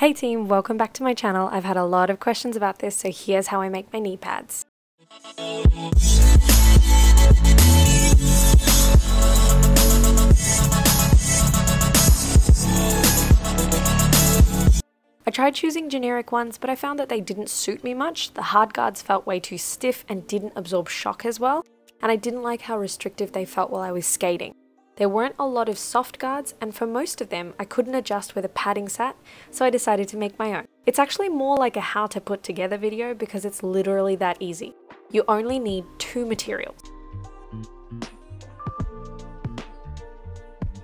Hey team, welcome back to my channel. I've had a lot of questions about this, so here's how I make my knee pads. I tried choosing generic ones, but I found that they didn't suit me much. The hard guards felt way too stiff and didn't absorb shock as well, and I didn't like how restrictive they felt while I was skating. There weren't a lot of soft guards, and for most of them, I couldn't adjust where the padding sat, so I decided to make my own. It's actually more like a how to put together video because it's literally that easy. You only need two materials.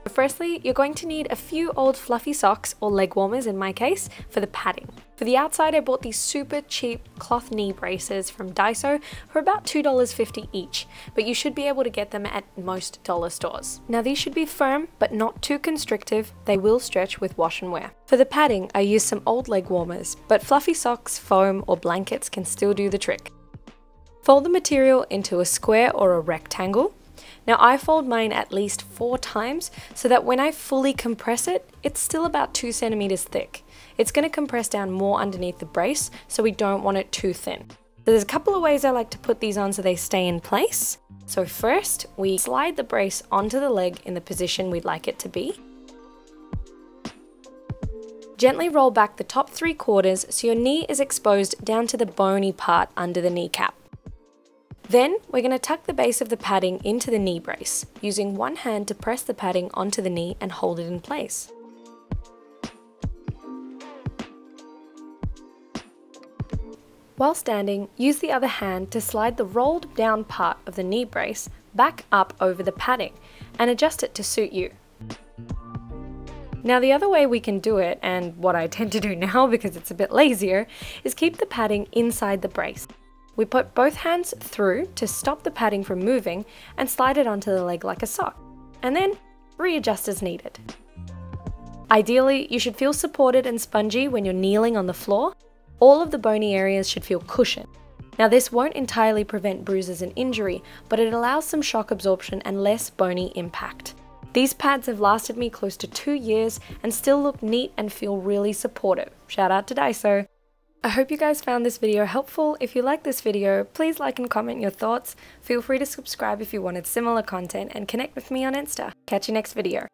Firstly, you're going to need a few old fluffy socks, or leg warmers in my case, for the padding. For the outside, I bought these super cheap cloth knee braces from Daiso for about $2.50 each, but you should be able to get them at most dollar stores. Now these should be firm, but not too constrictive. They will stretch with wash and wear. For the padding, I used some old leg warmers, but fluffy socks, foam, or blankets can still do the trick. Fold the material into a square or a rectangle. Now I fold mine at least 4 times so that when I fully compress it, it's still about 2 centimeters thick. It's going to compress down more underneath the brace, so we don't want it too thin. So there's a couple of ways I like to put these on so they stay in place. So first, we slide the brace onto the leg in the position we'd like it to be. Gently roll back the top 3/4 so your knee is exposed down to the bony part under the kneecap. Then we're going to tuck the base of the padding into the knee brace, using one hand to press the padding onto the knee and hold it in place. While standing, use the other hand to slide the rolled down part of the knee brace back up over the padding and adjust it to suit you. Now the other way we can do it, and what I tend to do now because it's a bit lazier, is keep the padding inside the brace. We put both hands through to stop the padding from moving and slide it onto the leg like a sock, and then readjust as needed. Ideally, you should feel supported and spongy when you're kneeling on the floor. All of the bony areas should feel cushioned. Now this won't entirely prevent bruises and injury, but it allows some shock absorption and less bony impact. These pads have lasted me close to 2 years and still look neat and feel really supportive. Shout out to Daiso. I hope you guys found this video helpful. If you like this video, please like and comment your thoughts. Feel free to subscribe if you wanted similar content, and connect with me on Insta. Catch you next video.